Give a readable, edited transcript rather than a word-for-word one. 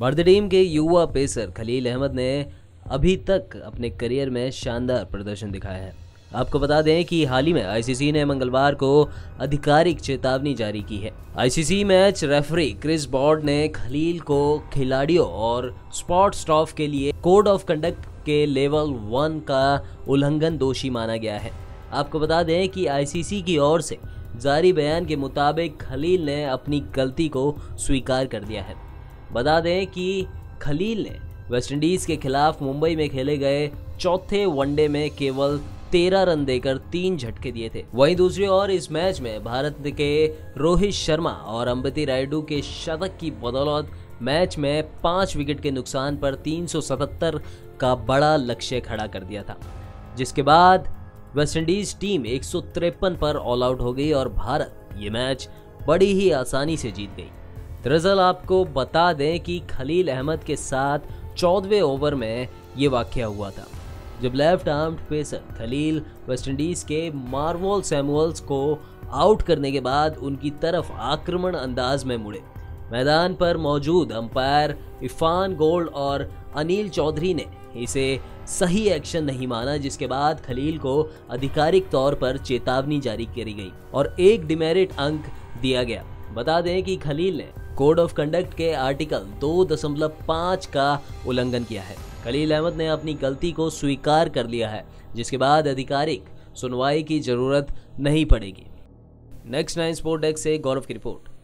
भारतीय टीम के युवा पेसर खलील अहमद ने अभी तक अपने करियर में शानदार प्रदर्शन दिखाया है। आपको बता दें कि हाल ही में आईसीसी ने मंगलवार को आधिकारिक चेतावनी जारी की है। ICC match referee Chris Broad ने खलील को खिलाड़ियों और स्पोर्ट स्टाफ के लिए कोड ऑफ कंडक्ट के लेवल 1 का उल्लंघन दोषी माना गया है। आपको बता दें कि आईसीसी की ओर से जारी बयान के मुताबिक खलील ने अपनी गलती को स्वीकार कर दिया है। बता दें कि खलील ने वेस्टइंडीज़ के खिलाफ मुंबई में खेले गए चौथे वनडे में केवल 13 रन देकर 3 झटके दिए थे। वहीं दूसरी ओर इस मैच में भारत के रोहित शर्मा और अंबति रायडू के शतक की बदौलत मैच में 5 विकेट के नुकसान पर 377 का बड़ा लक्ष्य खड़ा कर दिया था, जिसके बाद वेस्टइंडीज़ टीम 153 पर ऑल आउट हो गई और भारत ये मैच बड़ी ही आसानी से जीत गई। दरअसल आपको बता दें कि खलील अहमद के साथ 14वें ओवर में ये वाकया हुआ था, जब left arm pacer Khalil West Indies के मार्वल सैमुअल्स को आउट करने के बाद उनकी तरफ आक्रमण अंदाज में मुड़े। मैदान पर मौजूद अंपायर इरफान गोल्ड और अनिल चौधरी ने इसे सही एक्शन नहीं माना, जिसके बाद खलील को आधिकारिक तौर पर चेतावनी जारी करी गई और 1 डिमेरिट अंक दिया गया। बता दें कि खलील ने कोड ऑफ कंडक्ट के आर्टिकल 2.5 का उल्लंघन किया है। खलील अहमद ने अपनी गलती को स्वीकार कर लिया है, जिसके बाद आधिकारिक सुनवाई की जरूरत नहीं पड़ेगी। नेक्स्ट 9 स्पोर्ट डेस्क से गौरव की रिपोर्ट।